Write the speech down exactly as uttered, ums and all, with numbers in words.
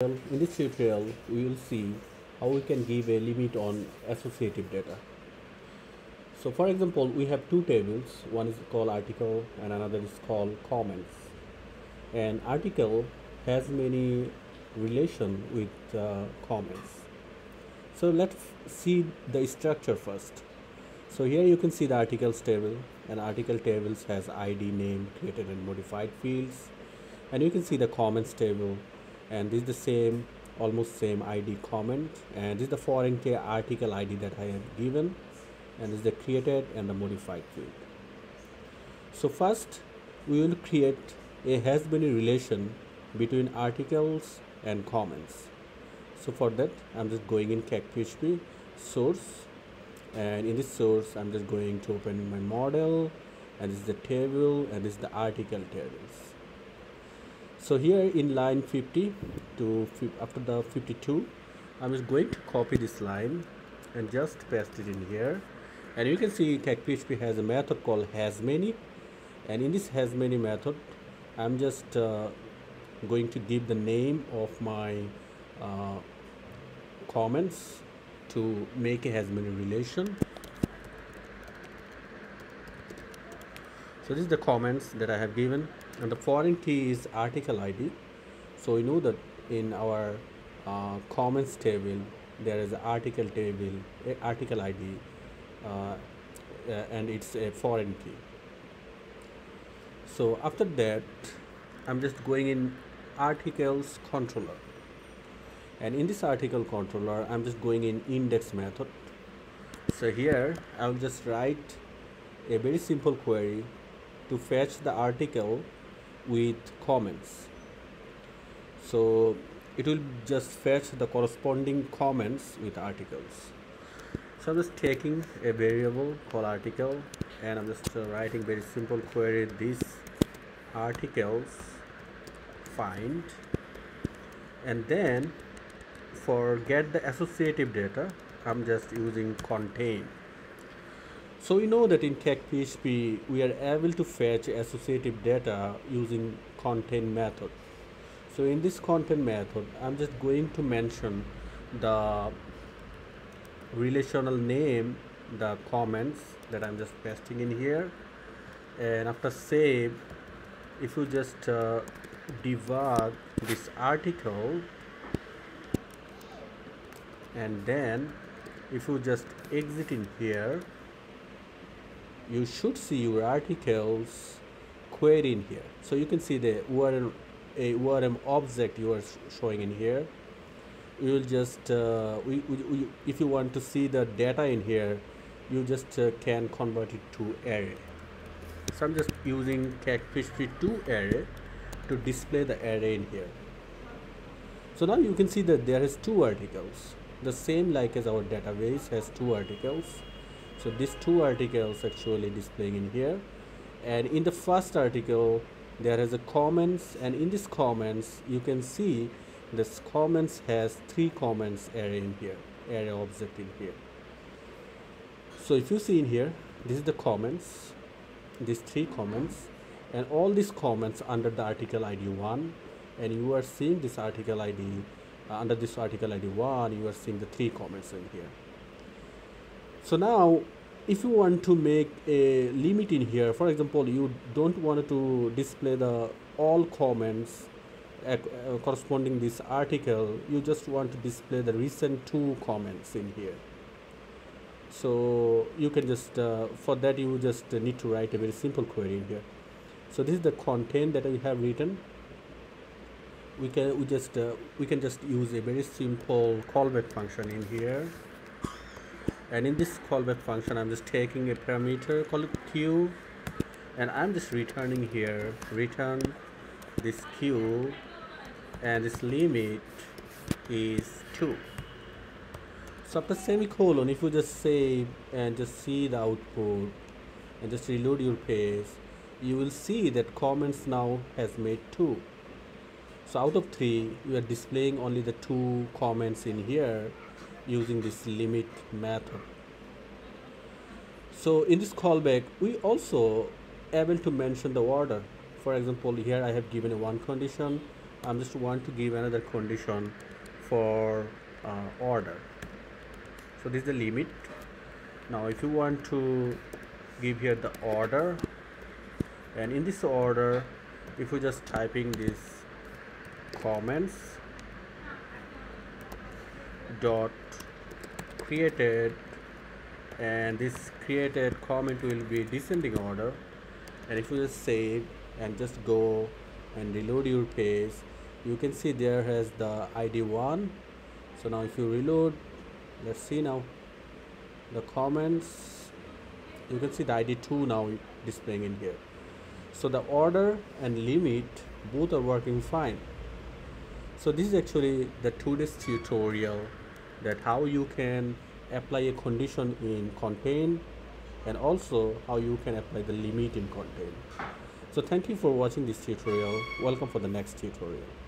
In this tutorial, we will see how we can give a limit on associative data. So for example, we have two tables. One is called article and another is called comments. And article has many relation with uh, comments. So let's see the structure first. So here you can see the articles table, and article tables has I D, name, created and modified fields. And you can see the comments table, and this is the same, almost same I D comment, and this is the foreign key article I D that I have given, and this is the created and the modified field. So first we will create a hasMany relation between articles and comments. So for that I'm just going in CakePHP source, and in this source I'm just going to open my model, and this is the table, and this is the article tables. So here in line fifty to after the fifty-two, I'm just going to copy this line and just paste it in here. And you can see CakePHP has a method called hasMany, and in this hasMany method I'm just uh, going to give the name of my uh, comments to make a hasMany relation. So this is the comments that I have given, and the foreign key is article I D. So we know that in our uh, comments table there is an article table, uh, article I D, uh, uh, and it's a foreign key. So after that, I'm just going in articles controller, and in this article controller, I'm just going in index method. So here I'll just write a very simple query to fetch the article with comments. So it will just fetch the corresponding comments with articles. So I'm just taking a variable called article, and I'm just uh, writing very simple query, this articles find, and then for get the associative data I'm just using contain. So we know that in CakePHP we are able to fetch associative data using contain method. So in this contain method I'm just going to mention the relational name, the comments that I'm just pasting in here, and after save, if you just uh, debug this article, and then if you just exit in here, you should see your articles query in here. So you can see the U R M, a U R M object you are showing in here. You will just uh, we, we, we, if you want to see the data in here, you just uh, can convert it to array. So I'm just using CakePHP two array to display the array in here. So now you can see that there is two articles, the same like as our database has two articles. So these two articles actually displaying in here, and in the first article there is a comments, and in this comments you can see this comments has three comments array in here, array object in here. So if you see in here, this is the comments, these three comments, and all these comments under the article I D one, and you are seeing this article I D uh, under this article I D one, you are seeing the three comments in here. So now if you want to make a limit in here, for example, you don't want to display the all comments uh, corresponding this article, you just want to display the recent two comments in here. So you can just uh, for that you just need to write a very simple query in here. So this is the content that we have written. We can we just uh, we can just use a very simple callback function in here. And in this callback function, I'm just taking a parameter called Q, and I'm just returning here, return this Q, and this limit is two. So after semicolon, if you just save and just see the output and just reload your page, you will see that comments now has made two. So out of three, we are displaying only the two comments in here, using this limit method. So in this callback we also able to mention the order. For example, here I have given a one condition, I'm just want to give another condition for uh, order. So this is the limit. Now if you want to give here the order, and in this order if you just typing this comments dot created, and this created comment will be descending order. And if you just save and just go and reload your page, you can see there has the I D one. So now if you reload, let's see now the comments, you can see the I D two now displaying in here. So the order and limit both are working fine. So this is actually the today's tutorial, that how you can apply a condition in contain, and also how you can apply the limit in contain. So thank you for watching this tutorial. Welcome for the next tutorial.